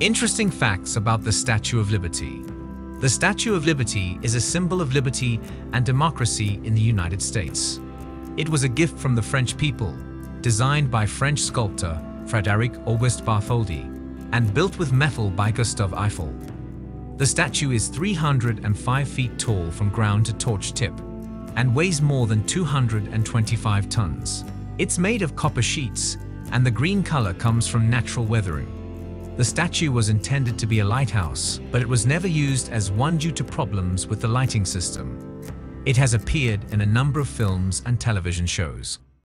Interesting facts about the Statue of Liberty. The Statue of Liberty is a symbol of liberty and democracy in the United States. It was a gift from the French people, designed by French sculptor Frédéric Auguste Bartholdi and built with metal by Gustave Eiffel. The statue is 305 feet tall from ground to torch tip and weighs more than 225 tons. It's made of copper sheets, and the green color comes from natural weathering. The statue was intended to be a lighthouse, but it was never used as one due to problems with the lighting system. It has appeared in a number of films and television shows.